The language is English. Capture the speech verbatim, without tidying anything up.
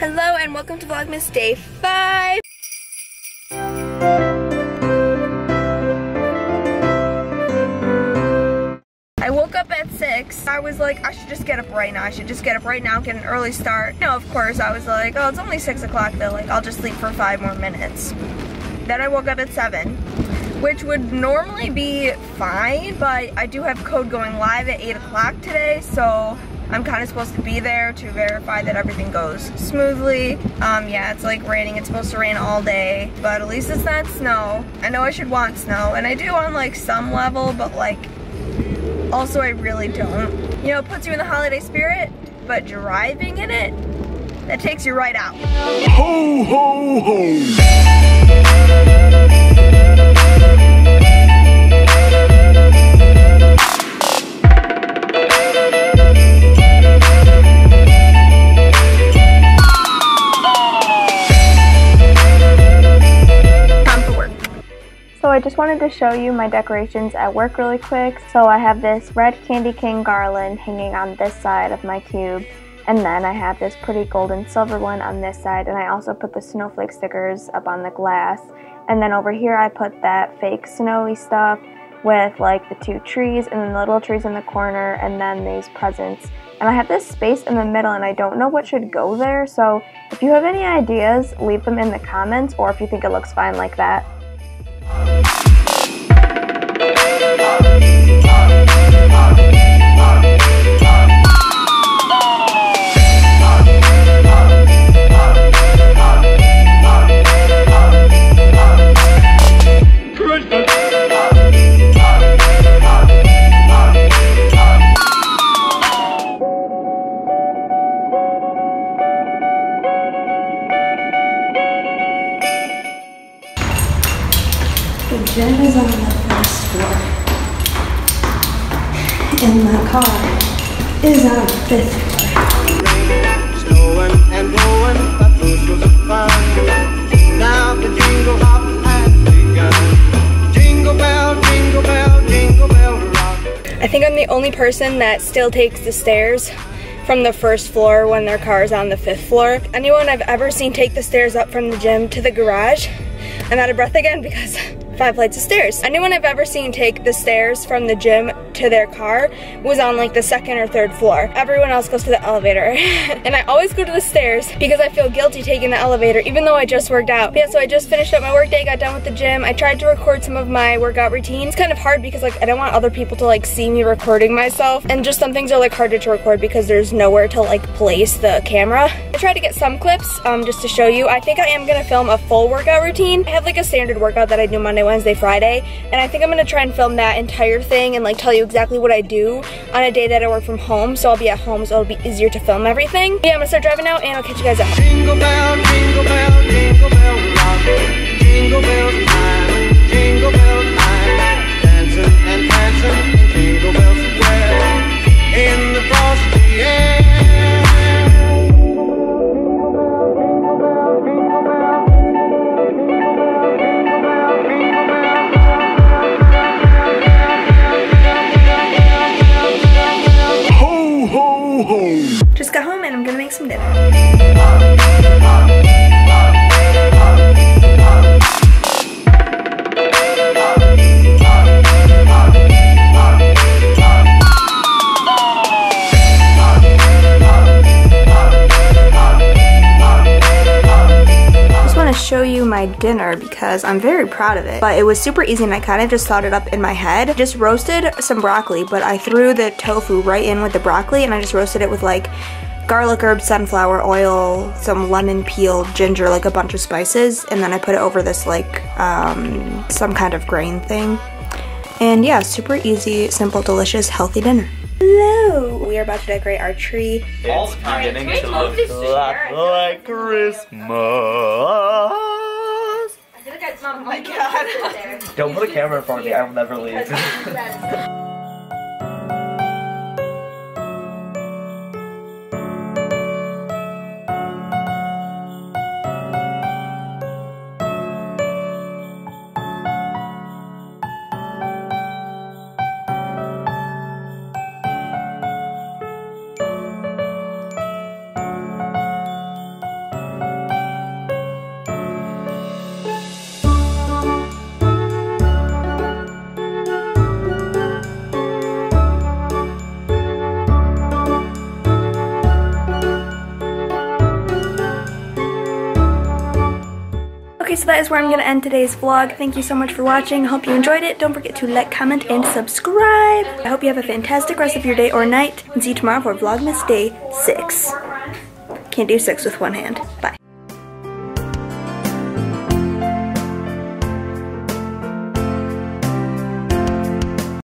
Hello and welcome to Vlogmas Day five. I woke up at six. I was like, I should just get up right now. I should just get up right now, get an early start. You know, of course, I was like, oh, it's only six o'clock though. Like, I'll just sleep for five more minutes. Then I woke up at seven, which would normally be fine, but I do have code going live at eight o'clock today, so I'm kind of supposed to be there to verify that everything goes smoothly. Um, yeah, it's like raining. It's supposed to rain all day, but at least it's not snow. I know I should want snow, and I do on like some level, but like also I really don't. You know, it puts you in the holiday spirit, but driving in it, that takes you right out. Ho, ho, ho. So I just wanted to show you my decorations at work really quick. So I have this red Candy King garland hanging on this side of my cube, and then I have this pretty gold and silver one on this side, and I also put the snowflake stickers up on the glass. And then over here I put that fake snowy stuff with like the two trees and then the little trees in the corner and then these presents. And I have this space in the middle and I don't know what should go there, so if you have any ideas, leave them in the comments, or if you think it looks fine like that. The gym is on the first floor, and my car is on the fifth floor. And blowing, but those was fun. Now the jingle hop has begun. Jingle bell, jingle bell, jingle bell rock. I think I'm the only person that still takes the stairs from the first floor when their car is on the fifth floor. Anyone I've ever seen take the stairs up from the gym to the garage, I'm out of breath again because five flights of stairs. Anyone I've ever seen take the stairs from the gym to their car was on like the second or third floor. Everyone else goes to the elevator. And I always go to the stairs because I feel guilty taking the elevator even though I just worked out. Yeah, so I just finished up my workday, got done with the gym. I tried to record some of my workout routines. It's kind of hard because like I don't want other people to like see me recording myself, and just some things are like harder to record because there's nowhere to like place the camera. I tried to get some clips um, just to show you. I think I am gonna film a full workout routine. I have like a standard workout that I do Monday, Wednesday, Friday, and I think I'm gonna try and film that entire thing and like tell you exactly what I do on a day that I work from home, so I'll be at home, so it'll be easier to film everything. Yeah, I'm gonna start driving now and I'll catch you guys up. Jingle bell, jingle bell, jingle bell rock. Jingle bell time, jingle bell time. Dancing and dancing in Jingle Bell Square in the frosty air. Just got home and I'm gonna make some dinner. I just wanna show you my dinner because I'm very proud of it, but it was super easy and I kind of just thought it up in my head. Just roasted some broccoli, but I threw the tofu right in with the broccoli and I just roasted it with like garlic herb, sunflower oil, some lemon peel, ginger, like a bunch of spices, and then I put it over this like um, some kind of grain thing. And yeah, super easy, simple, delicious, healthy dinner. Hello! We are about to decorate our tree. It's beginning to look like Christmas. Oh my god. Don't put a camera in front of me, I will never leave. that is where I'm going to end today's vlog. Thank you so much for watching. Hope you enjoyed it. Don't forget to like, comment, and subscribe. I hope you have a fantastic rest of your day or night, and see you tomorrow for Vlogmas Day six. Can't do six with one hand. Bye.